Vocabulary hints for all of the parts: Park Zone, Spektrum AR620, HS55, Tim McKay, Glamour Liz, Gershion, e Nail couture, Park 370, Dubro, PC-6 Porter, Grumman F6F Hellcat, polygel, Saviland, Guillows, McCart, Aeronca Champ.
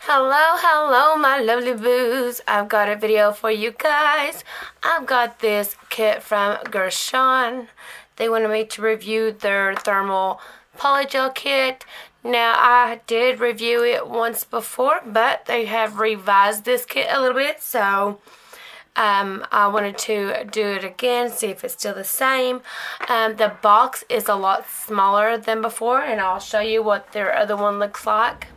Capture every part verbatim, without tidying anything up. Hello, hello, my lovely boos. I've got a video for you guys. I've got this kit from Gershion. They wanted me to review their thermal polygel kit. Now, I did review it once before, but they have revised this kit a little bit, so um, I wanted to do it again, see if it's still the same. Um, the box is a lot smaller than before, and I'll show you what their other one looks like.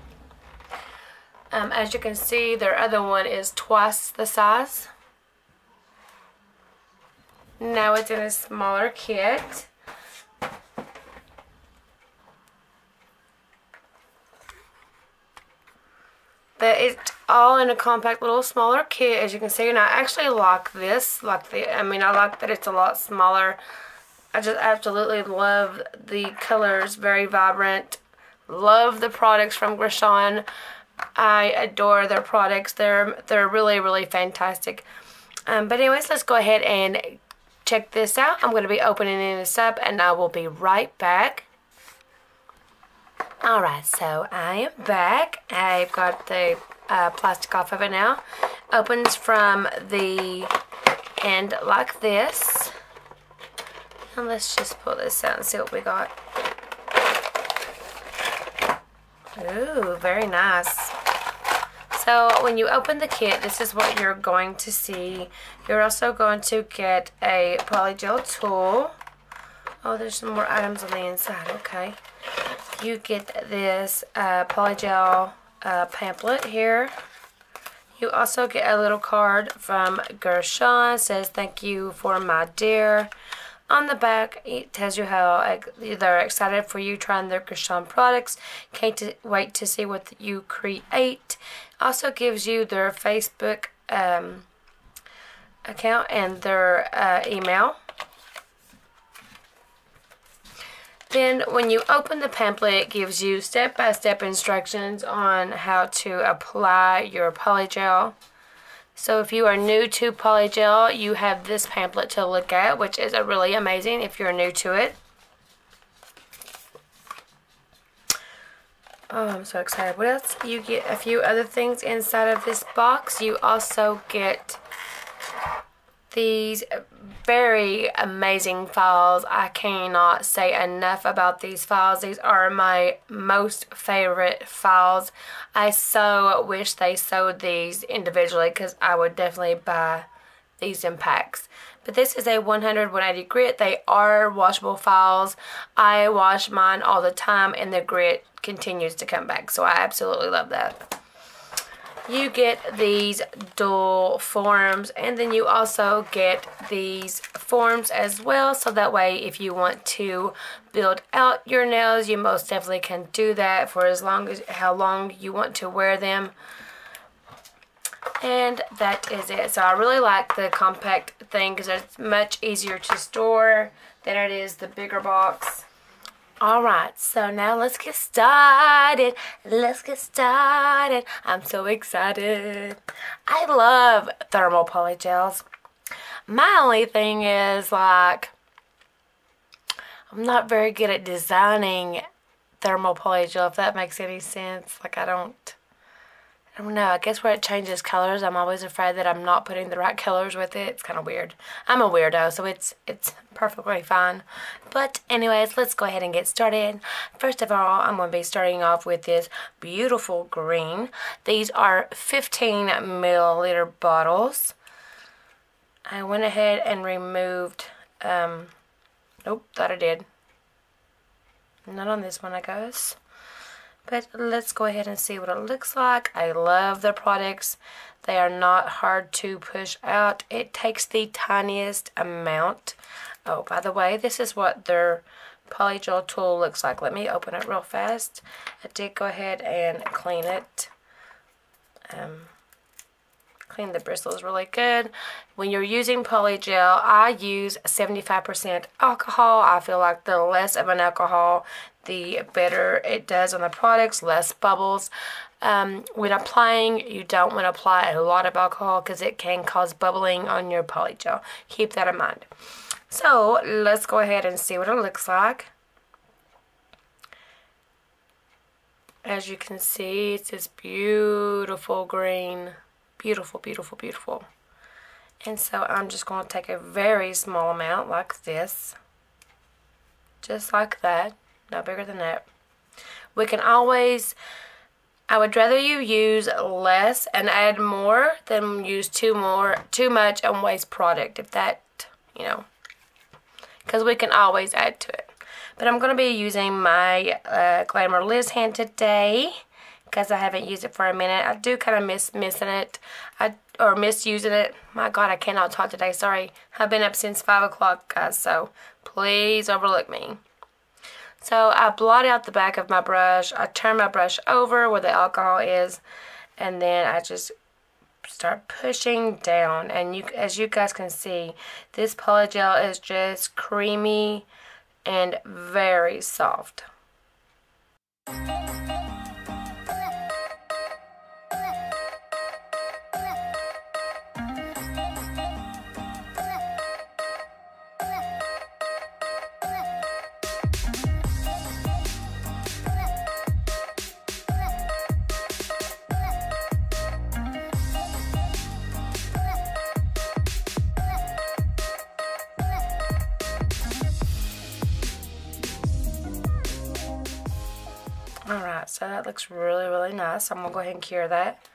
Um, as you can see, their other one is twice the size. Now it's in a smaller kit. But it's all in a compact little smaller kit, as you can see, and I actually like this. Like the, I mean, I like that it's a lot smaller. I just absolutely love the colors, very vibrant. Love the products from Gershion. I adore their products. They're they're really, really fantastic. Um, but anyways, let's go ahead and check this out. I'm going to be opening this up, and I will be right back. Alright, so I am back. I've got the uh, plastic off of it now. Opens from the end like this. And let's just pull this out and see what we got. Ooh, very nice. So when you open the kit, this is what you're going to see. You're also going to get a polygel tool. Oh, there's some more items on the inside. Okay. You get this uh, polygel uh, pamphlet here. You also get a little card from Gershion. It says, "Thank you for my dear." On the back, it tells you how they're excited for you trying their Gershion products. Can't wait to see what you create. Also gives you their Facebook um, account and their uh, email. Then when you open the pamphlet, it gives you step-by-step instructions on how to apply your polygel. So if you are new to polygel, you have this pamphlet to look at, which is a really amazing if you're new to it. Oh, I'm so excited. What else? You get a few other things inside of this box. You also get these very amazing files. I cannot say enough about these files. These are my most favorite files. I so wish they sold these individually because I would definitely buy these in packs. But this is a one hundred one eighty grit. They are washable files. I wash mine all the time and the grit continues to come back. So I absolutely love that. You get these dual forms, and then you also get these forms as well, so that way if you want to build out your nails, you most definitely can do that for as long as how long you want to wear them. And that is it. So I really like the compact thing because it's much easier to store than it is the bigger box. Alright, so now let's get started. Let's get started. I'm so excited. I love thermal polygels. My only thing is, like, I'm not very good at designing thermal polygel, if that makes any sense. Like, I don't, I don't know. I guess where it changes colors, I'm always afraid that I'm not putting the right colors with it. It's kind of weird. I'm a weirdo, so it's it's perfectly fine. But anyways, let's go ahead and get started. First of all, I'm going to be starting off with this beautiful green. These are fifteen milliliter bottles. I went ahead and removed, um, nope, thought I did. Not on this one, I guess. But let's go ahead and see what it looks like. I love their products. They are not hard to push out. It takes the tiniest amount. Oh, by the way, this is what their polygel tool looks like. Let me open it real fast. I did go ahead and clean it. Um, clean the bristles really good. When you're using polygel, I use seventy-five percent alcohol. I feel like the less of an alcohol, the better it does on the products, less bubbles. Um, when applying, you don't want to apply a lot of alcohol because it can cause bubbling on your polygel. Keep that in mind. So let's go ahead and see what it looks like. As you can see, it's this beautiful green. Beautiful, beautiful, beautiful. And so I'm just going to take a very small amount like this. Just like that. No bigger than that. We can always... I would rather you use less and add more than use too more, too much and waste product. If that, you know, because we can always add to it. But I'm going to be using my uh, Glamour Liz hand today because I haven't used it for a minute. I do kind of miss missing it I, or misusing it. My God, I cannot talk today. Sorry. I've been up since five o'clock, guys, so please overlook me. So I blot out the back of my brush. I turn my brush over where the alcohol is, and then I just start pushing down. And you, as you guys can see, this polygel is just creamy and very soft. Alright, so that looks really, really nice. I'm going to go ahead and cure that.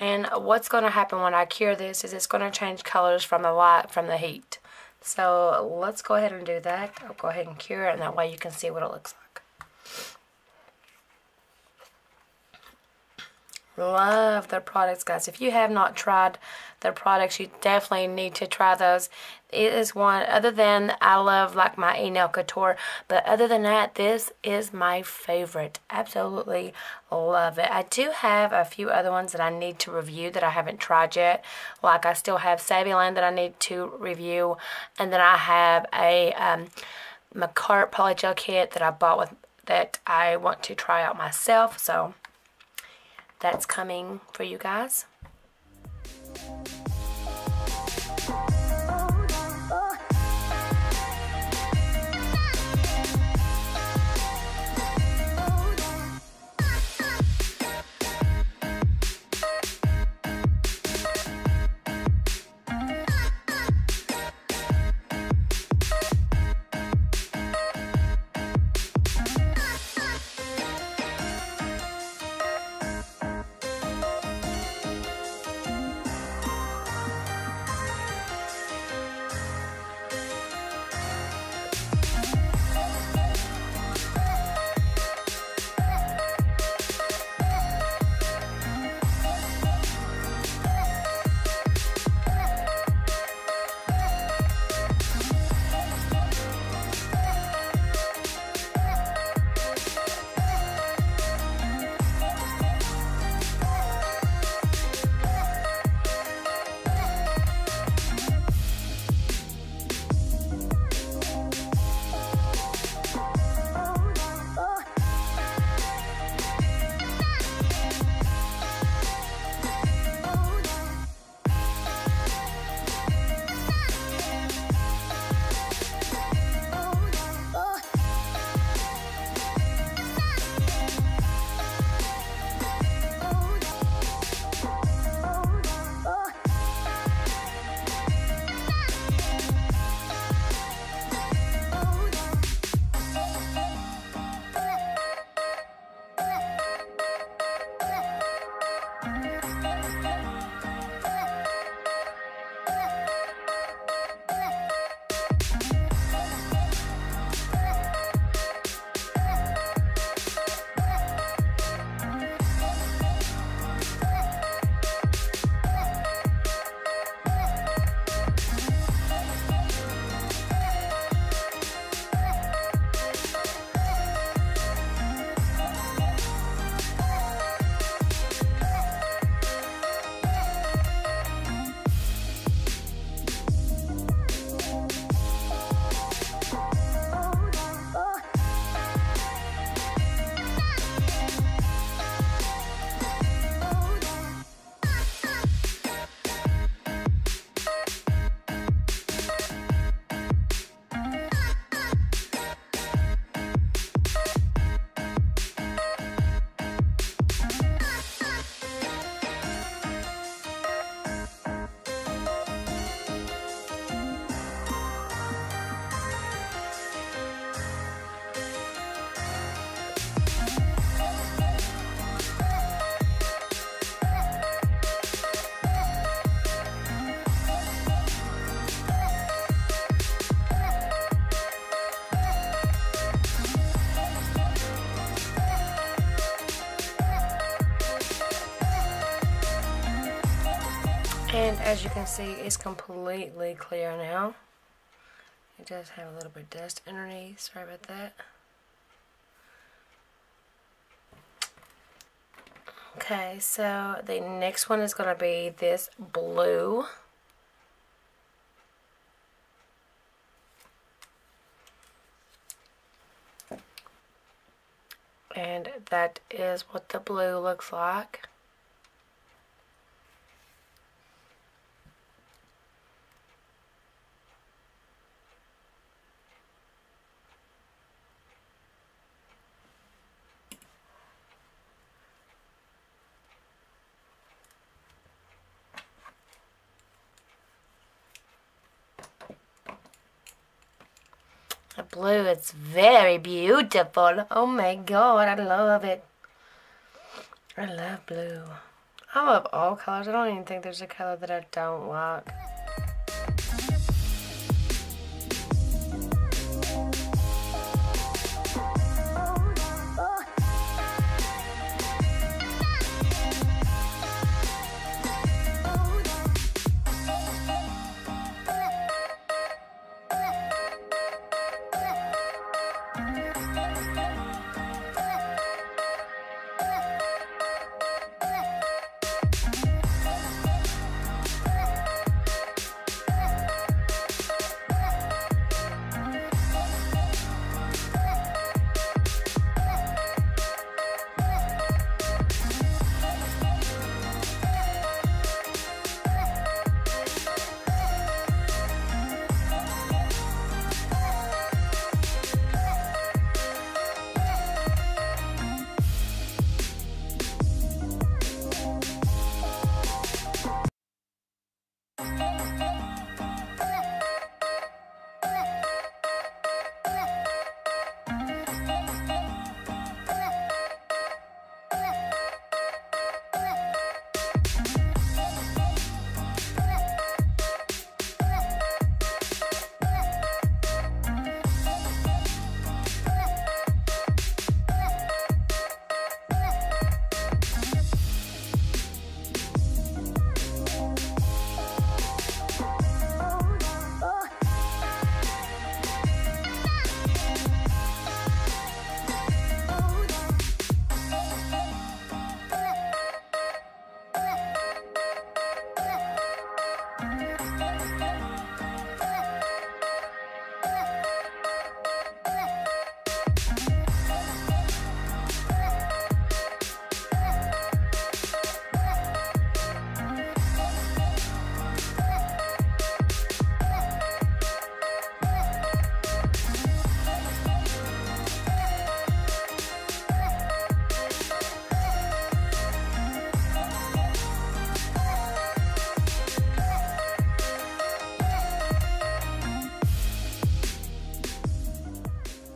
And what's going to happen when I cure this is it's going to change colors from the light, from the heat. So let's go ahead and do that. I'll go ahead and cure it, and that way you can see what it looks like. Love their products, guys. If you have not tried their products, you definitely need to try those. It is one, other than, I love like my E Nail Couture, but other than that, this is my favorite. Absolutely love it. I do have a few other ones that I need to review that I haven't tried yet. Like I still have Saviland that I need to review, and then I have a um, McCart polygel kit that I bought with that I want to try out myself. So that's coming for you guys. And as you can see, it's completely clear now. It does have a little bit of dust underneath. Sorry about that. Okay, so the next one is going to be this blue. And that is what the blue looks like. The blue is very beautiful. Oh my god, I love it. I love blue. I love all colors. I don't even think there's a color that I don't like.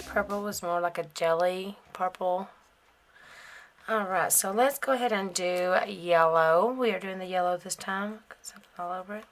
Purple was more like a jelly purple. Alright, so let's go ahead and do yellow. We are doing the yellow this time. Got something all over it.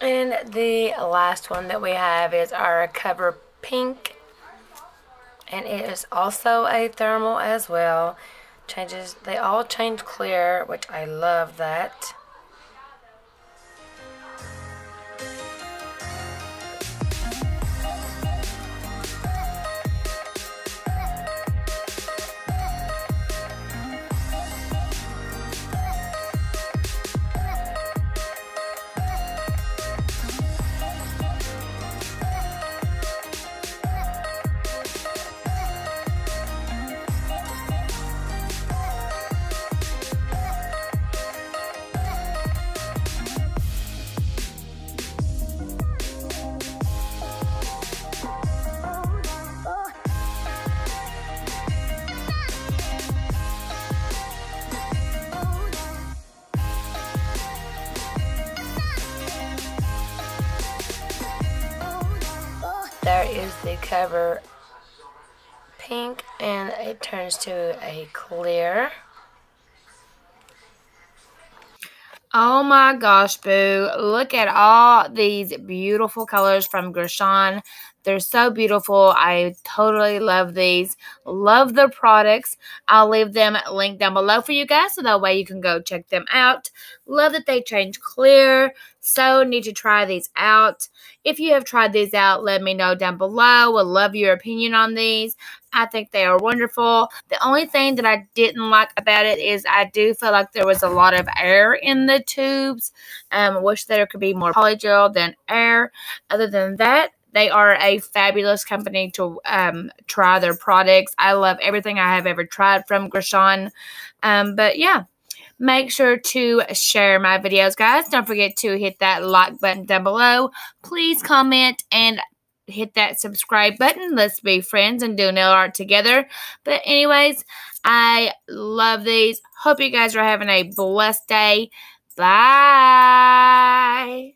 And the last one that we have is our Cover Pink, and it is also a thermal as well. Changes, they all change clear, which I love that. There is the Cover Pink, and it turns to a clear. Oh my gosh, boo. Look at all these beautiful colors from Gershion. They're so beautiful. I totally love these. Love their products. I'll leave them linked down below for you guys, so that way you can go check them out. Love that they change clear. So need to try these out. If you have tried these out, let me know down below. Would love your opinion on these. I think they are wonderful. The only thing that I didn't like about it is I do feel like there was a lot of air in the tubes. Um, I wish there could be more polygel than air. Other than that, they are a fabulous company to um, try their products. I love everything I have ever tried from Gershion. Um, but yeah. Make sure to share my videos, guys. Don't forget to hit that like button down below. Please comment and hit that subscribe button. Let's be friends and do nail art together. But anyways, I love these. Hope you guys are having a blessed day. Bye.